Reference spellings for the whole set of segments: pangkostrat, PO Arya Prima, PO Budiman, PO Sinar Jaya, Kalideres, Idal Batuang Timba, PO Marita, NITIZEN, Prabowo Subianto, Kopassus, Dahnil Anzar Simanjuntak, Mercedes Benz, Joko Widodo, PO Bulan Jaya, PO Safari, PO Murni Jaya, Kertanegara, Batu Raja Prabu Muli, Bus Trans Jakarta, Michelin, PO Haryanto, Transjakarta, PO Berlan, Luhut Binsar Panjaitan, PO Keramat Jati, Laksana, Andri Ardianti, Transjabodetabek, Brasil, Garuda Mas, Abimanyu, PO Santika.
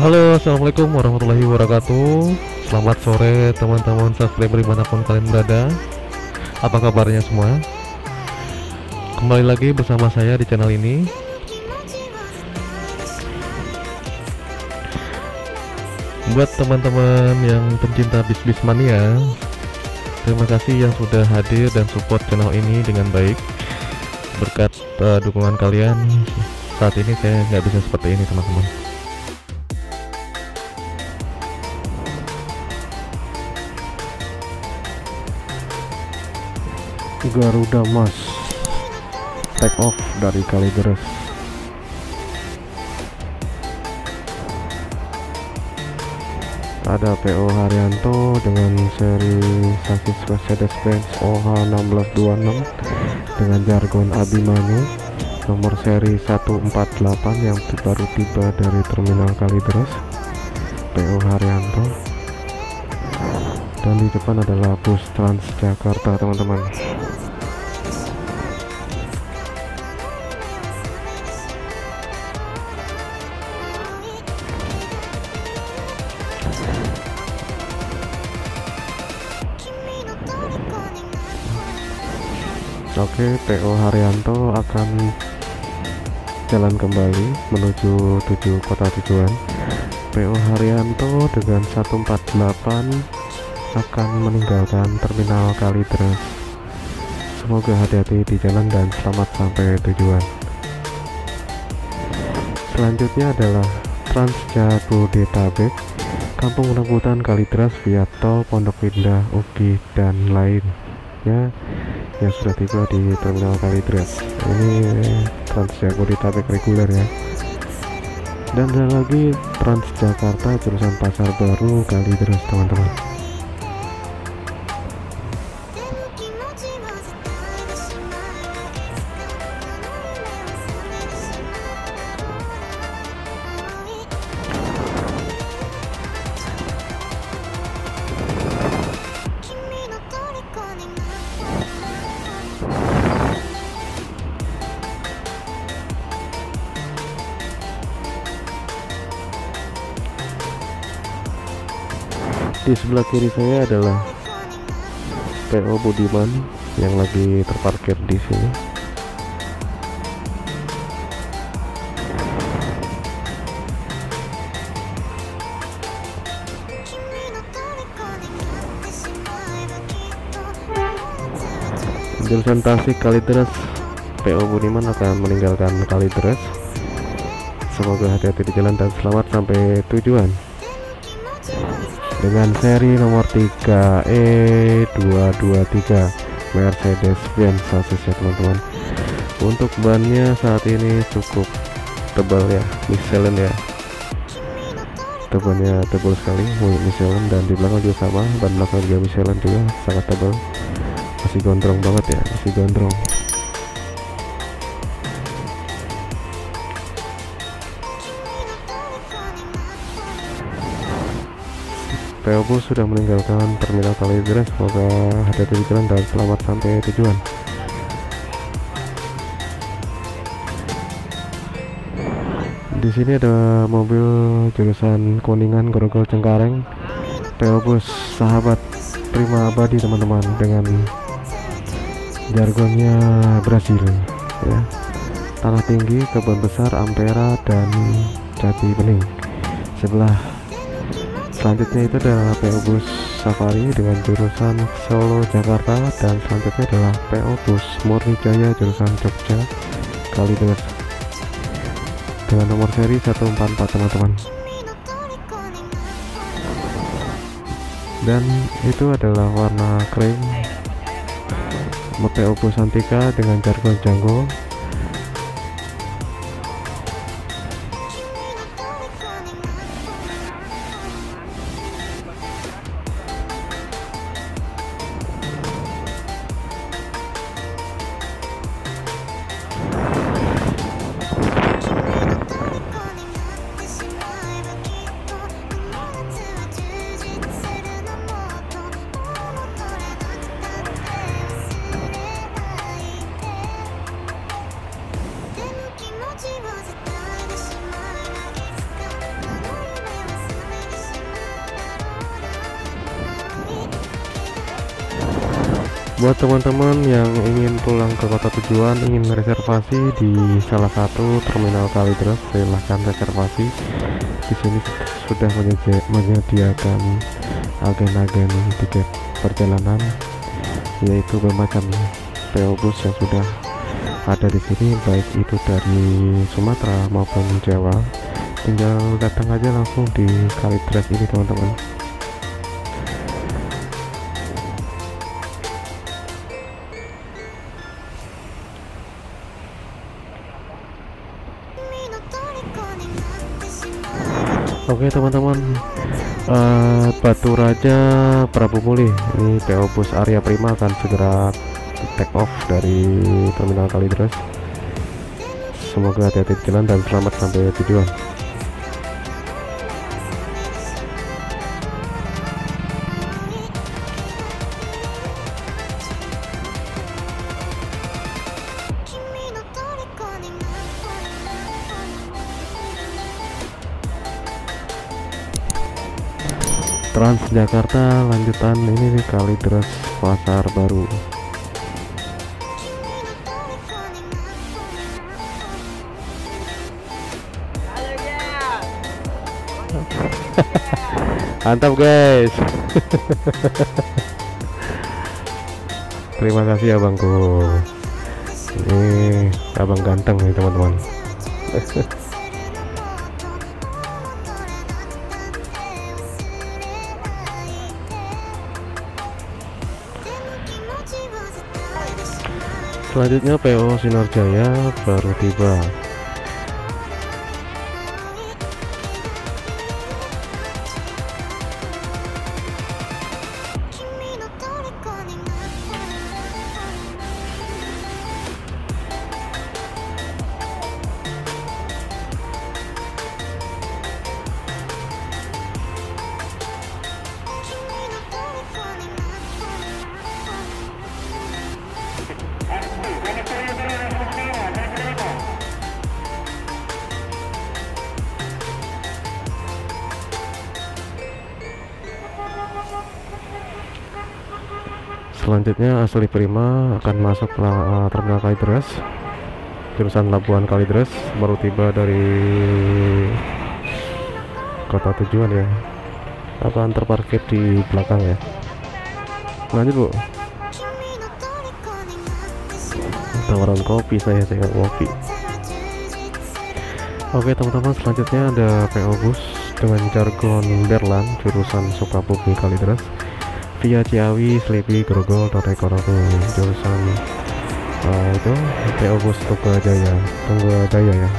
Halo, assalamualaikum warahmatullahi wabarakatuh. Selamat sore teman-teman subscriber dimanapun kalian berada. Apa kabarnya semua? Kembali lagi bersama saya di channel ini. Buat teman-teman yang pencinta bis-bis mania, terima kasih yang sudah hadir dan support channel ini dengan baik. Berkat dukungan kalian, saat ini saya nggak bisa seperti ini teman-teman. Garuda Mas take off dari Kalideres. Ada PO Haryanto dengan seri sasis Mercedes Benz OH1626 dengan jargon Abimanyu, nomor seri 148 yang baru tiba dari terminal Kalideres. PO Haryanto. Dan di depan adalah Bus Trans Jakarta teman-teman. Oke, PO Haryanto akan jalan kembali menuju kota tujuan. PO Haryanto dengan 148 akan meninggalkan terminal Kalideres. Semoga hati-hati di jalan dan selamat sampai tujuan. Selanjutnya adalah Transjabodetabek, Kampung Rambutan Kalideres via Tol Pondok Indah, Ugi dan lainnya yang sudah tiba di terminal Kalideres. Ini Transjabodetabek reguler ya. Dan ada lagi Transjakarta jurusan Pasar Baru Kalideres teman-teman. Di sebelah kiri saya adalah PO Budiman yang lagi terparkir di sini. Jurusan Tasik Kalideres, PO Budiman akan meninggalkan Kalideres. Semoga hati-hati di jalan dan selamat sampai tujuan. Dengan seri nomor 3E223 Mercedes Benz sasisnya teman-teman. Untuk bannya saat ini cukup tebal ya, Michelin ya. Tebalnya tebal sekali, Michelin, dan di belakang juga sama, ban belakang juga Michelin juga sangat tebal. Masih gondrong banget ya, masih gondrong. PO Bus sudah meninggalkan terminal Kalideres. Semoga hati-hati di jalan dan selamat sampai tujuan. Di sini ada mobil jurusan Kuningan Grogol Cengkareng, PO Bus Sahabat Prima Abadi teman-teman, dengan jargonnya Brasil ya. Tanah Tinggi, Kebon Besar, Ampera, dan Jati Bening. Sebelah selanjutnya itu adalah PO Bus Safari dengan jurusan Solo Jakarta, dan selanjutnya adalah PO Bus Murni Jaya jurusan Jogja Kalideres dengan nomor seri 144 teman-teman. Dan itu adalah warna krim PO Bus Santika dengan jargon Janggo. Buat teman-teman yang ingin pulang ke kota tujuan, ingin reservasi di salah satu terminal Kalideres, silahkan reservasi. Di sini sudah menyediakan agen-agen tiket perjalanan, yaitu bermacam PO bus yang sudah ada di sini, baik itu dari Sumatera maupun Jawa. Tinggal datang aja langsung di Kalideres ini, teman-teman. Oke teman-teman, Batu Raja Prabu Muli ini PO Bus Arya Prima akan segera take off dari terminal Kalideres. Semoga hati-hati jalan dan selamat sampai tujuan. Transjakarta lanjutan ini nih, Kalideres Pasar Baru. Mantap guys. Terima kasih abangku. Ini abang ganteng nih teman-teman. Selanjutnya PO Sinar Jaya baru tiba. Selanjutnya asli Prima akan masuk ke terminal Kalideres, jurusan Labuan Kalideres, baru tiba dari kota tujuan ya, akan terparkir di belakang ya. Lanjut bu, tawaran kopi, saya kopi. Oke teman-teman, selanjutnya ada PO Bus dengan jargon Berlan, jurusan Sukabumi Kalideres via Ciawi, Selipi, Grogol, Torekoroko, jurusan itu PO Bus Tunggajaya ya.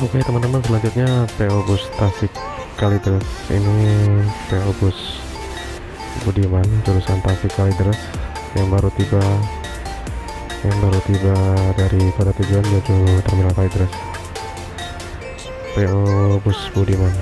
Oke teman-teman, selanjutnya PO Bus Tasik Kalideres, ini PO Bus Budiman jurusan Tasik Kalideres yang baru tiba dari kota tujuan menuju terminal Kalideres. PO Bus Budiman.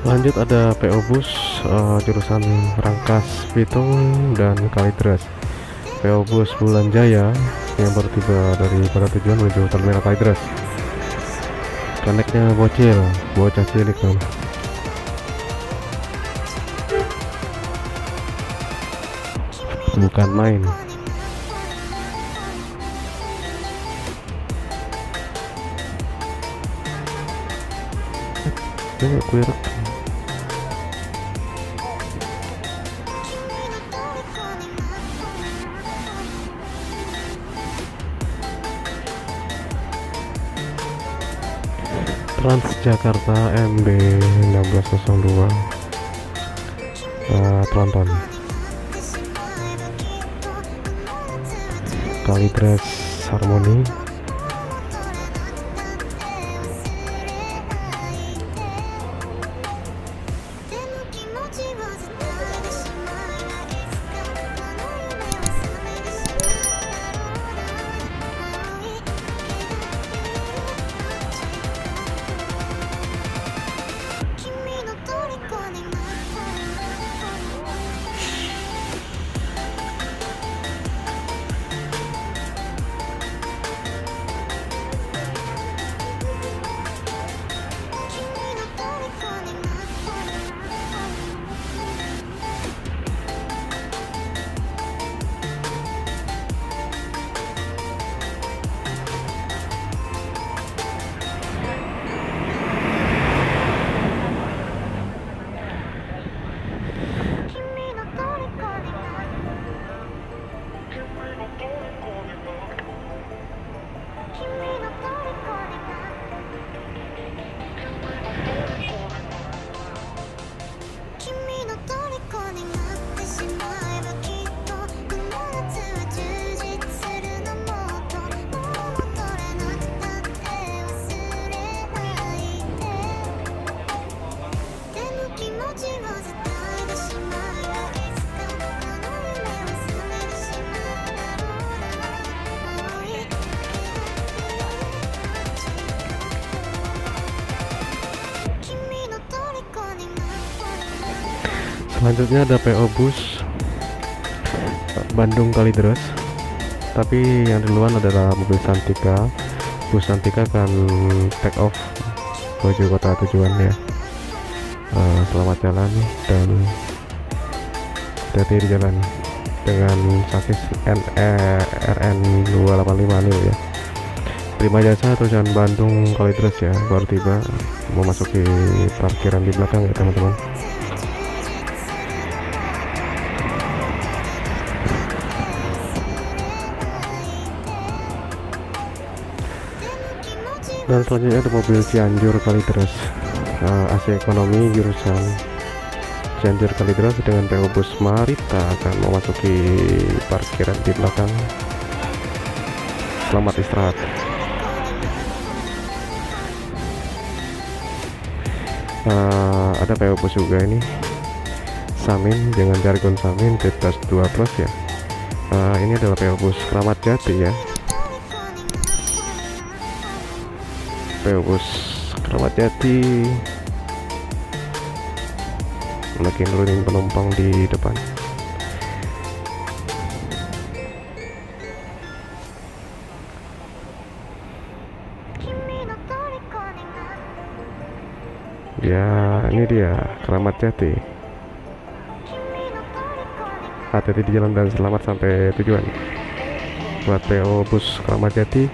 Lanjut ada PO Bus jurusan Rangkas Bitung dan Kalideres, PO Bus Bulan Jaya yang baru tiba dari kota tujuan menuju terminal Kalideres. Koneknya bocil, bocah cilik kan. bukan main. Coba gue rekam. Transjakarta MB 1602 Tronton Kalideres Harmoni Selanjutnya ada PO Bus Bandung Kalideres, tapi yang duluan adalah mobil Santika. Bus Santika akan take off menuju kota tujuannya. Selamat jalan dan hati-hati di jalan dengan sasis RN 285 nih ya. Terima jasa tujuan Bandung Kalideres ya, baru tiba, mau masuk di parkiran di belakang ya teman-teman. Dan selanjutnya ada mobil Cianjur Kalideres AC ekonomi jurusan Cianjur Kalideres dengan PO Bus Marita akan memasuki parkiran di belakang. Selamat istirahat. Ada PO Bus juga ini Samin dengan jargon Samin T+2 plus ya. Ini adalah PO Bus Keramat Jati ya. PO Bus Keramat Jati lagi nurunin penumpang di depan. Ya, ini dia Keramat Jati. Hati-hati di jalan dan selamat sampai tujuan. Buat PO Bus Keramat Jati.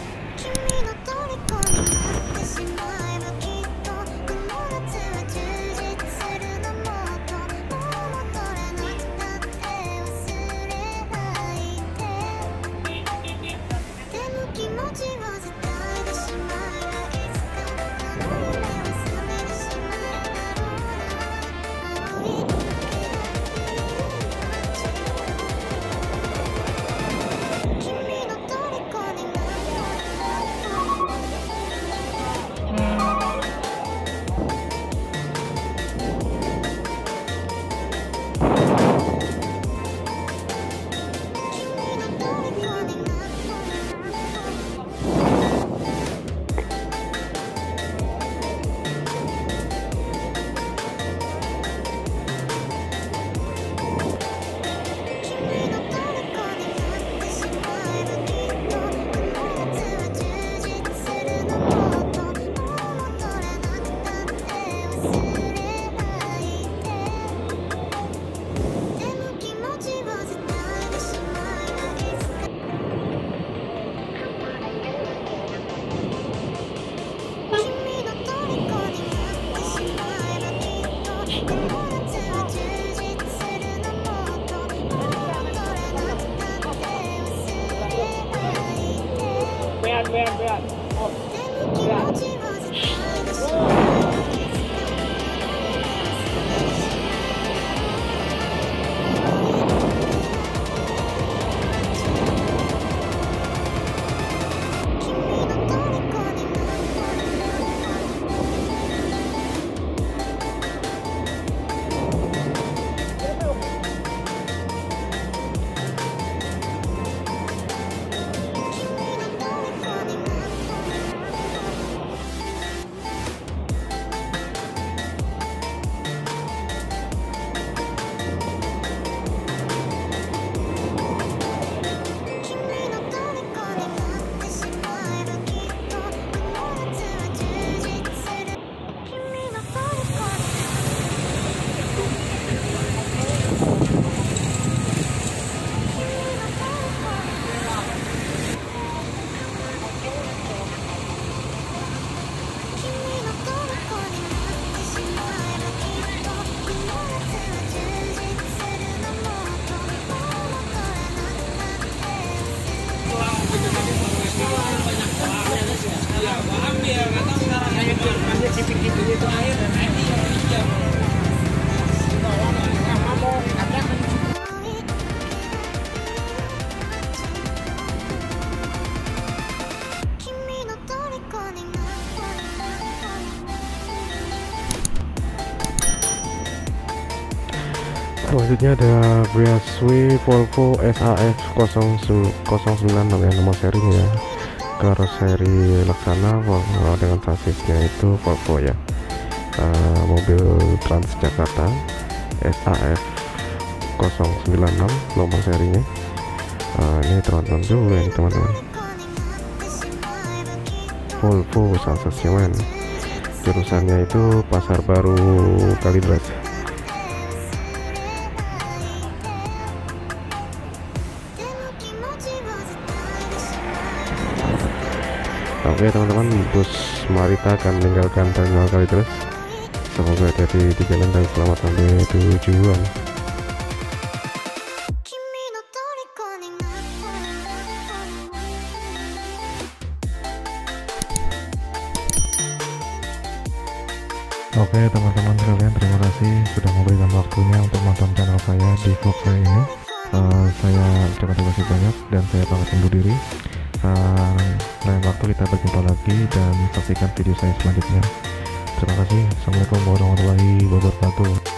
Selanjutnya ada Brasil Volvo SAF 009 namanya, nomor serinya ya, karoseri Laksana dengan sasisnya itu Volvo ya, mobil Transjakarta SAF 096 nomor serinya. Ini teman-teman dulu ini teman-teman, Volvo sasisnya men, jurusannya itu Pasar Baru Kalideres. Oke teman-teman, bus Marita akan meninggalkan terminal Kalideres. Semoga hati-hati di jalan dan selamat sampai tujuan. Oke teman-teman sekalian, terima kasih sudah memberikan waktunya untuk menonton channel saya di vlog saya ini. Saya ucapkan terima kasih banyak dan saya pamit undur diri. Lain waktu kita berjumpa lagi dan saksikan video saya selanjutnya. Terima kasih. Assalamualaikum warahmatullahi wabarakatuh.